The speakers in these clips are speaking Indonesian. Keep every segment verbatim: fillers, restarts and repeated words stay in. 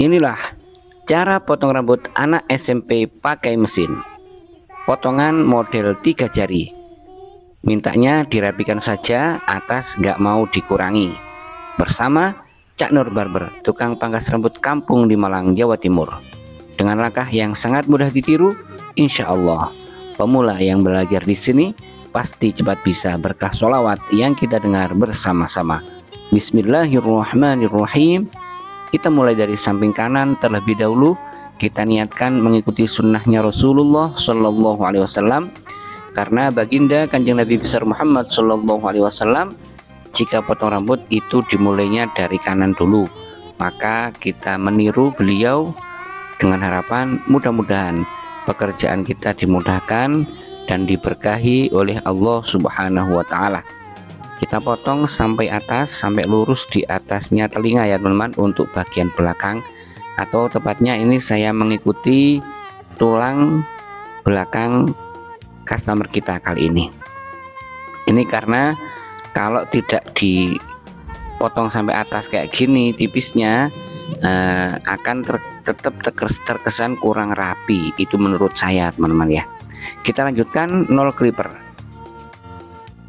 Inilah cara potong rambut anak S M P pakai mesin. Potongan model tiga jari. Mintanya dirapikan saja, atas nggak mau dikurangi. Bersama Cak Nur Barber, tukang pangkas rambut kampung di Malang, Jawa Timur. Dengan langkah yang sangat mudah ditiru, insya Allah pemula yang belajar di sini pasti cepat bisa berkah sholawat yang kita dengar bersama-sama. Bismillahirrahmanirrahim. Kita mulai dari samping kanan terlebih dahulu. Kita niatkan mengikuti sunnahnya Rasulullah Shallallahu Alaihi Wasallam, karena baginda kanjeng Nabi besar Muhammad Shallallahu Alaihi Wasallam, jika potong rambut itu dimulainya dari kanan dulu, maka kita meniru beliau dengan harapan mudah-mudahan pekerjaan kita dimudahkan dan diberkahi oleh Allah Subhanahu wa Ta'ala. Kita potong sampai atas, sampai lurus di atasnya telinga ya teman-teman, untuk bagian belakang. Atau tepatnya ini saya mengikuti tulang belakang customer kita kali ini. Ini karena kalau tidak dipotong sampai atas kayak gini tipisnya eh, akan ter tetap terkesan kurang rapi. Itu menurut saya teman-teman ya. Kita lanjutkan nol clipper.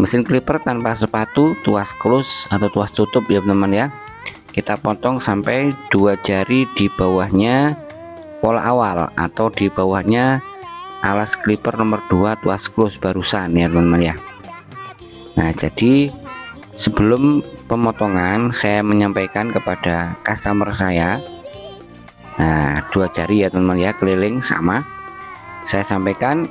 Mesin clipper tanpa sepatu, tuas close atau tuas tutup ya teman-teman ya. Kita potong sampai dua jari di bawahnya pola awal atau di bawahnya alas clipper nomor dua tuas close barusan ya teman-teman ya. Nah, jadi sebelum pemotongan saya menyampaikan kepada customer saya, nah dua jari ya teman-teman ya, keliling sama. Saya sampaikan,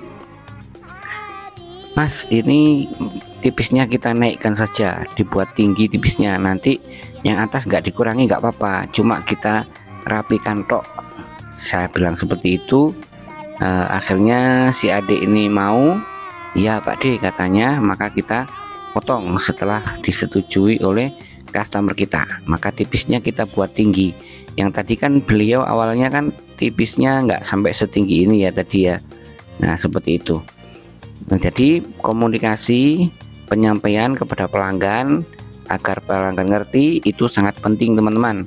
Mas, ini tipisnya kita naikkan saja, dibuat tinggi tipisnya, nanti yang atas nggak dikurangi nggak apa-apa, cuma kita rapikan tok. Saya bilang seperti itu. E, akhirnya si adik ini mau, ya Pak D katanya, maka kita potong setelah disetujui oleh customer kita. Maka tipisnya kita buat tinggi. Yang tadi kan beliau awalnya kan tipisnya nggak sampai setinggi ini ya tadi ya. Nah seperti itu. Nah, jadi komunikasi penyampaian kepada pelanggan, agar pelanggan ngerti itu sangat penting teman-teman,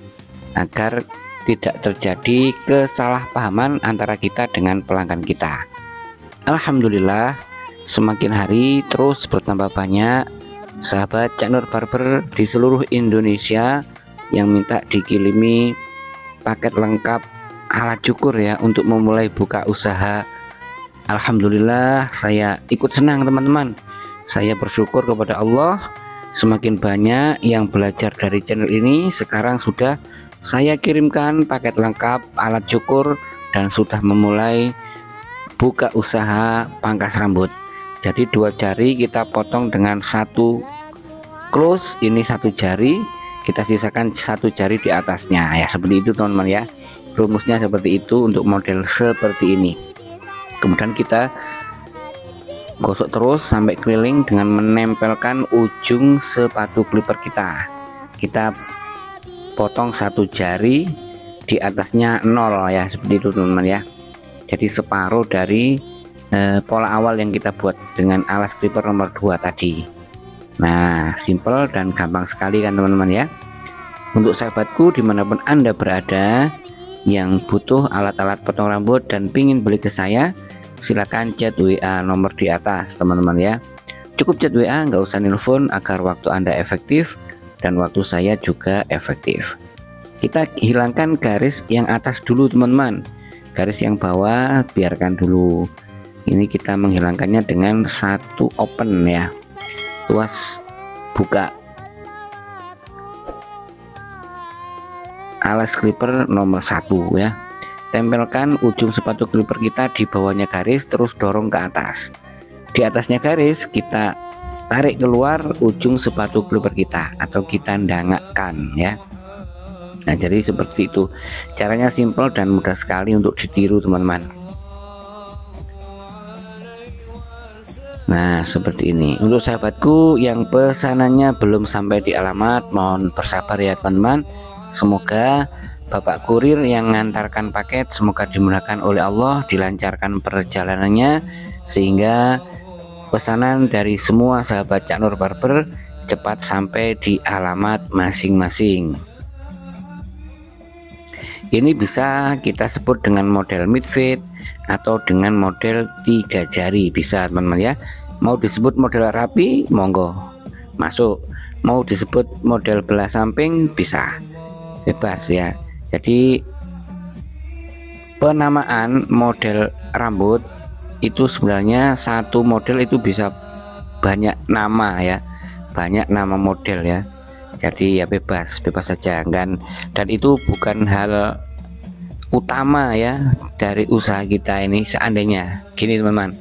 agar tidak terjadi kesalahpahaman antara kita dengan pelanggan kita. Alhamdulillah semakin hari terus bertambah banyak sahabat Cak Nur Barber di seluruh Indonesia yang minta dikirimi paket lengkap alat cukur ya untuk memulai buka usaha. Alhamdulillah saya ikut senang teman-teman. Saya bersyukur kepada Allah, semakin banyak yang belajar dari channel ini. Sekarang sudah saya kirimkan paket lengkap alat cukur dan sudah memulai buka usaha pangkas rambut. Jadi dua jari kita potong dengan satu close, ini satu jari kita sisakan satu jari di atasnya ya, seperti itu teman-teman ya. Rumusnya seperti itu untuk model seperti ini. Kemudian kita gosok terus sampai keliling dengan menempelkan ujung sepatu clipper kita. Kita potong satu jari di atasnya nol ya, seperti itu teman-teman ya. Jadi separuh dari eh, pola awal yang kita buat dengan alas clipper nomor dua tadi. Nah simple dan gampang sekali kan teman-teman ya. Untuk sahabatku dimanapun Anda berada yang butuh alat-alat potong rambut dan pingin beli ke saya, silahkan chat W A nomor di atas teman-teman ya. Cukup chat W A, nggak usah nelfon, agar waktu Anda efektif dan waktu saya juga efektif. Kita hilangkan garis yang atas dulu teman-teman, garis yang bawah biarkan dulu. Ini kita menghilangkannya dengan satu open ya, tuas buka alas clipper nomor satu ya. Tempelkan ujung sepatu clipper kita di bawahnya garis, terus dorong ke atas. Di atasnya garis kita tarik keluar ujung sepatu clipper kita atau kita ndangakkan ya. Nah jadi seperti itu. Caranya simpel dan mudah sekali untuk ditiru teman-teman. Nah seperti ini. Untuk sahabatku yang pesanannya belum sampai di alamat, mohon bersabar ya teman-teman. Semoga Bapak kurir yang mengantarkan paket semoga dimudahkan oleh Allah, dilancarkan perjalanannya, sehingga pesanan dari semua sahabat Cak Nur Barber cepat sampai di alamat masing-masing. Ini bisa kita sebut dengan model midfit atau dengan model tiga jari, bisa teman-teman ya. Mau disebut model rapi, monggo masuk. Mau disebut model belah samping, bisa, bebas ya. Jadi penamaan model rambut itu sebenarnya satu model itu bisa banyak nama ya, banyak nama model ya. Jadi ya bebas, bebas saja kan. Dan itu bukan hal utama ya dari usaha kita ini. Seandainya gini teman-teman,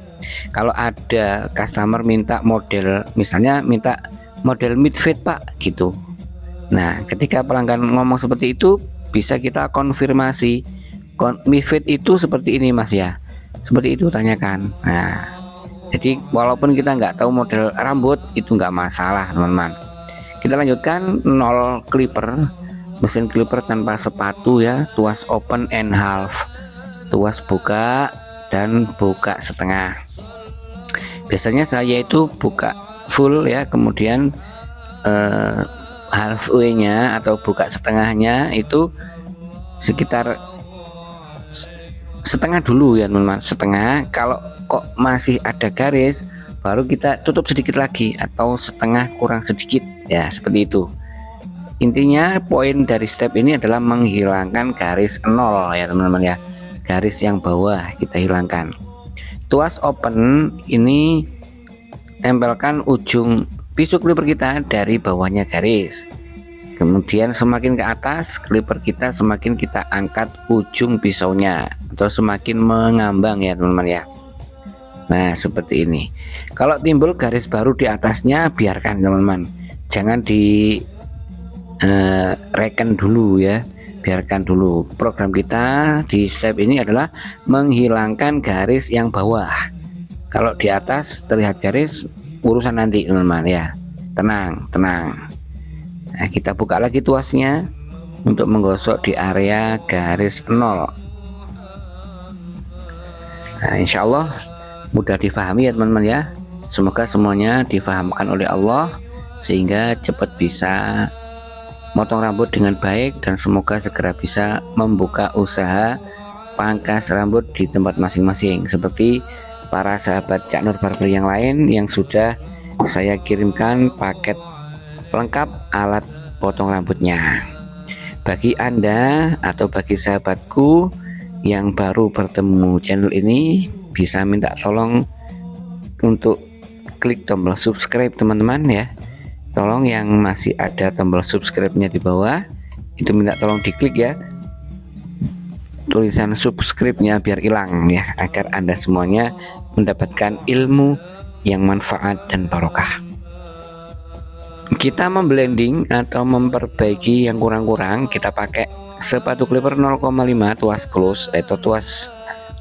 kalau ada customer minta model, misalnya minta model midfit pak gitu. Nah ketika pelanggan ngomong seperti itu, bisa kita konfirmasi. Midfit itu seperti ini mas ya, seperti itu, tanyakan. Nah jadi walaupun kita nggak tahu model rambut itu nggak masalah teman-teman. Kita lanjutkan nol clipper, mesin clipper tanpa sepatu ya, tuas open and half, tuas buka dan buka setengah. Biasanya saya itu buka full ya, kemudian eh, halfway nya atau buka setengahnya itu sekitar setengah dulu ya teman-teman, setengah. Kalau kok masih ada garis, baru kita tutup sedikit lagi atau setengah kurang sedikit ya, seperti itu. Intinya poin dari step ini adalah menghilangkan garis nol ya teman-teman ya, garis yang bawah kita hilangkan. Tuas open ini tempelkan ujung pisau clipper kita dari bawahnya garis. Kemudian semakin ke atas clipper kita, semakin kita angkat ujung pisaunya atau semakin mengambang ya teman-teman ya. Nah seperti ini. Kalau timbul garis baru di atasnya, biarkan teman-teman, jangan di eh, reken dulu ya, biarkan dulu. Program kita di step ini adalah menghilangkan garis yang bawah. Kalau di atas terlihat garis, urusan nanti teman-teman ya, tenang tenang. Nah, kita buka lagi tuasnya untuk menggosok di area garis nol. Nah, insya Allah mudah difahami ya teman-teman ya. Semoga semuanya difahamkan oleh Allah sehingga cepat bisa motong rambut dengan baik, dan semoga segera bisa membuka usaha pangkas rambut di tempat masing-masing seperti para sahabat Cak Nur Barber yang lain yang sudah saya kirimkan paket lengkap alat potong rambutnya. Bagi Anda atau bagi sahabatku yang baru bertemu channel ini, bisa minta tolong untuk klik tombol subscribe teman-teman ya. Tolong yang masih ada tombol subscribe-nya di bawah itu minta tolong diklik ya, tulisan subscribe-nya biar hilang ya, agar Anda semuanya mendapatkan ilmu yang manfaat dan barokah. Kita memblending atau memperbaiki yang kurang-kurang, kita pakai sepatu clipper nol koma lima tuas close atau tuas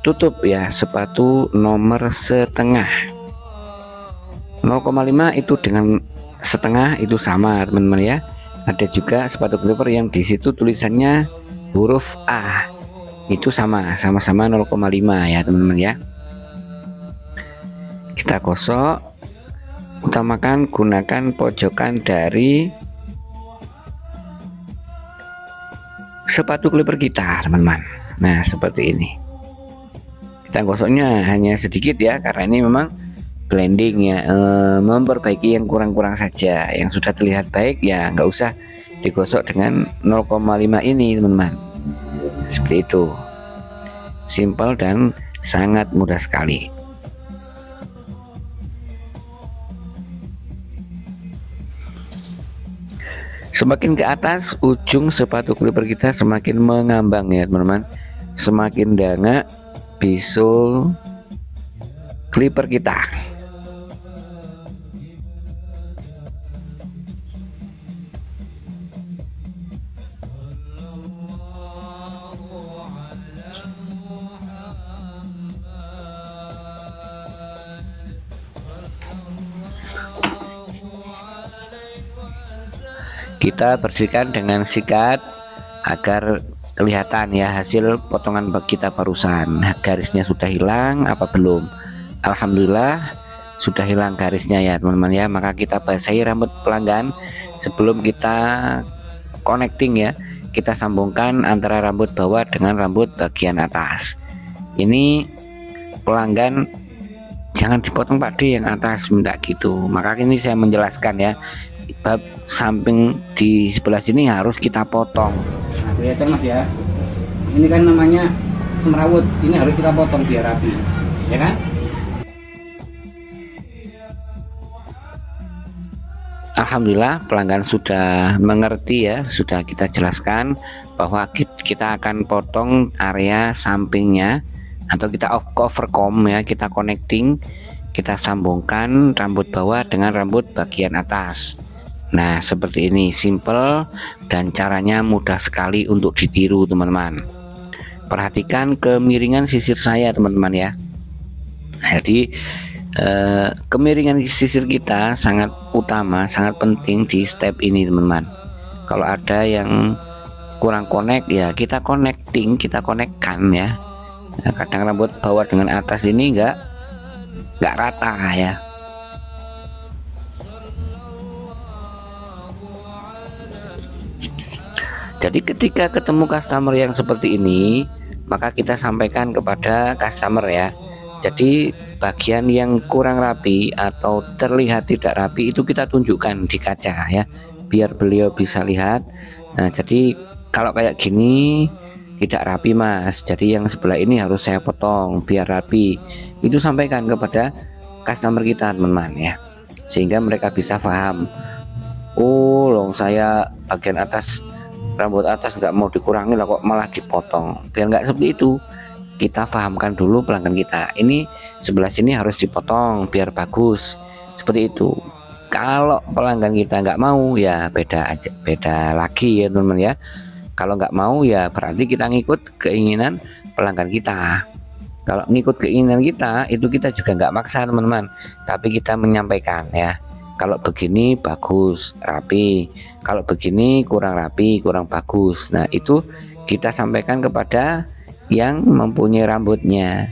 tutup ya, sepatu nomor setengah. Nol koma lima itu dengan setengah itu sama teman-teman ya. Ada juga sepatu clipper yang di situ tulisannya huruf A, itu sama, sama-sama nol koma lima ya teman-teman ya. Kita gosok. Utamakan gunakan pojokan dari sepatu clipper kita teman-teman. Nah seperti ini. Kita gosoknya hanya sedikit ya, karena ini memang blending ya, e, memperbaiki yang kurang-kurang saja. Yang sudah terlihat baik ya nggak usah digosok dengan nol koma lima ini teman-teman. Seperti itu. Simple dan sangat mudah sekali. Semakin ke atas ujung sepatu clipper kita semakin mengambang ya teman-teman, semakin dangak pisau clipper kita. Kita bersihkan dengan sikat agar kelihatan ya hasil potongan kita barusan. Garisnya sudah hilang apa belum? Alhamdulillah sudah hilang garisnya ya teman-teman ya. Maka kita basahi rambut pelanggan sebelum kita connecting ya, kita sambungkan antara rambut bawah dengan rambut bagian atas. Ini pelanggan, jangan dipotong Pak D yang atas, minta gitu. Maka ini saya menjelaskan ya, bab samping di sebelah sini harus kita potong. Nah, kelihatan Mas ya, ini kan namanya semrawut, ini harus kita potong biar rapi, ya kan? Alhamdulillah pelanggan sudah mengerti ya, sudah kita jelaskan bahwa kita akan potong area sampingnya atau kita overcomb ya, kita connecting, kita sambungkan rambut bawah dengan rambut bagian atas. Nah seperti ini, simple dan caranya mudah sekali untuk ditiru teman-teman. Perhatikan kemiringan sisir saya teman-teman ya. Nah, jadi Uh, kemiringan sisir kita sangat utama, sangat penting di step ini teman-teman. Kalau ada yang kurang connect ya kita connecting, kita konekkan ya. Nah, kadang rambut bawah dengan atas ini enggak enggak rata ya. Jadi ketika ketemu customer yang seperti ini, maka kita sampaikan kepada customer ya. Jadi bagian yang kurang rapi atau terlihat tidak rapi itu kita tunjukkan di kaca ya, biar beliau bisa lihat. Nah jadi kalau kayak gini tidak rapi Mas, jadi yang sebelah ini harus saya potong biar rapi. Itu sampaikan kepada customer kita teman-teman ya, sehingga mereka bisa paham. Oh loh, saya bagian atas, rambut atas nggak mau dikurangi lah kok malah dipotong. Biar nggak seperti itu, kita pahamkan dulu pelanggan kita, ini sebelah sini harus dipotong biar bagus, seperti itu. Kalau pelanggan kita nggak mau ya beda aja, beda lagi ya teman-teman ya. Kalau nggak mau ya berarti kita ngikut keinginan pelanggan kita. Kalau ngikut keinginan kita itu kita juga nggak maksa teman-teman, tapi kita menyampaikan ya, kalau begini bagus rapi, kalau begini kurang rapi kurang bagus. Nah itu kita sampaikan kepada yang mempunyai rambutnya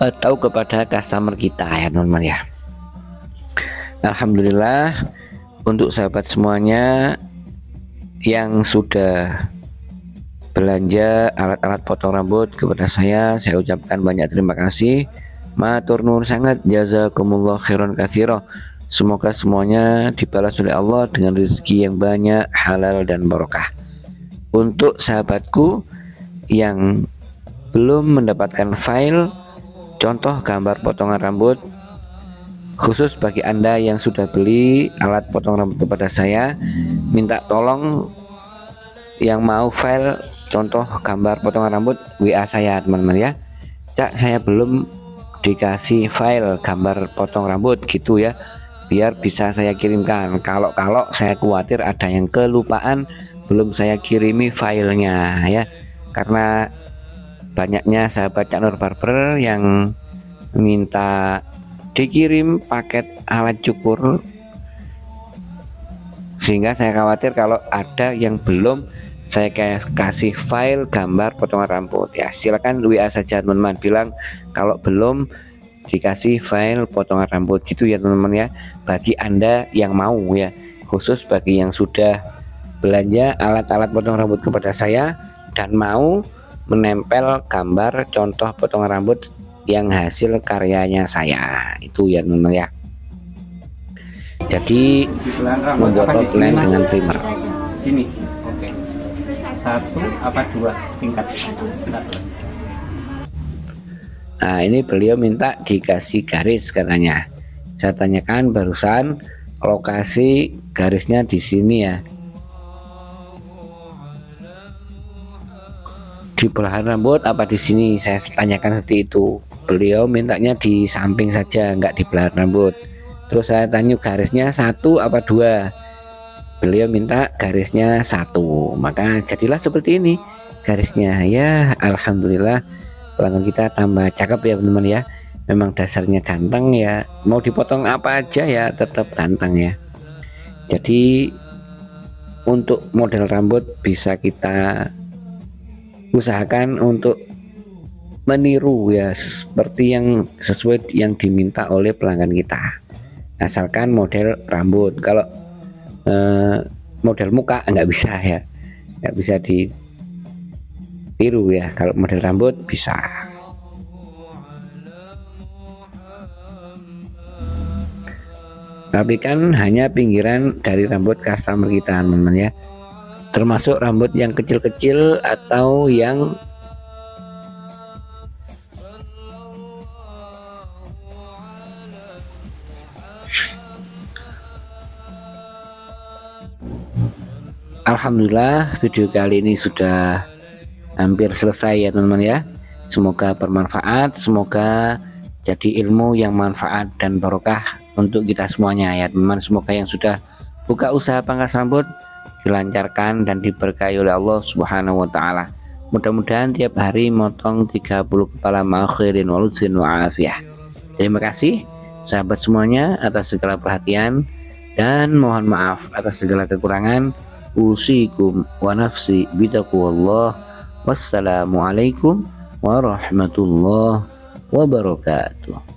atau kepada customer kita ya teman-teman ya. Alhamdulillah untuk sahabat semuanya yang sudah belanja alat-alat potong rambut kepada saya, saya ucapkan banyak terima kasih. Matur nuwun sangat, jazakumullah khairan katsira. Semoga semuanya dibalas oleh Allah dengan rezeki yang banyak, halal dan barokah. Untuk sahabatku yang belum mendapatkan file contoh gambar potongan rambut, khusus bagi Anda yang sudah beli alat potong rambut kepada saya, minta tolong yang mau file contoh gambar potongan rambut W A saya teman-teman ya. Cak, saya belum dikasih file gambar potong rambut gitu ya, biar bisa saya kirimkan. Kalau-kalau saya khawatir ada yang kelupaan belum saya kirimi filenya ya, karena banyaknya sahabat Cak Nur Barber yang minta dikirim paket alat cukur, sehingga saya khawatir kalau ada yang belum saya kasih file gambar potongan rambut ya. Silakan W A saja teman-teman, bilang kalau belum dikasih file potongan rambut gitu ya teman-teman ya, bagi Anda yang mau ya, khusus bagi yang sudah belanja alat-alat potong rambut kepada saya dan mau menempel gambar contoh potongan rambut yang hasil karyanya saya itu ya teman-teman ya. Jadi membuat outline dengan primer sini, oke, satu apa dua tingkat. Nah ini beliau minta dikasih garis katanya. Saya tanyakan barusan lokasi garisnya di sini ya, di belahan rambut apa di sini. Saya tanyakan seperti itu. Beliau mintanya di samping saja, nggak di belahan rambut. Terus saya tanya garisnya satu apa dua. Beliau minta garisnya satu, maka jadilah seperti ini garisnya ya. Alhamdulillah pelanggan kita tambah cakep ya teman-teman ya. Memang dasarnya ganteng ya, mau dipotong apa aja ya tetap ganteng ya. Jadi untuk model rambut bisa kita usahakan untuk meniru ya, seperti yang sesuai yang diminta oleh pelanggan kita, asalkan model rambut. Kalau eh, model muka nggak bisa ya, nggak bisa ditiru ya. Kalau model rambut bisa. Tapi kan hanya pinggiran dari rambut customer kita, teman-teman ya. Termasuk rambut yang kecil-kecil atau yang Alhamdulillah, video kali ini sudah hampir selesai ya, teman-teman ya. Semoga bermanfaat, semoga jadi ilmu yang manfaat dan barokah untuk kita semuanya ya teman. Semoga yang sudah buka usaha pangkas rambut dilancarkan dan diberkahi oleh Allah Subhanahu wa Ta'ala. Mudah-mudahan tiap hari motong tiga puluh kepala ma'akhirin waludzin wa'afiyah. Terima kasih sahabat semuanya atas segala perhatian dan mohon maaf atas segala kekurangan. Usikum wa nafsi bitaqwallah. Wassalamualaikum warahmatullahi wabarakatuh.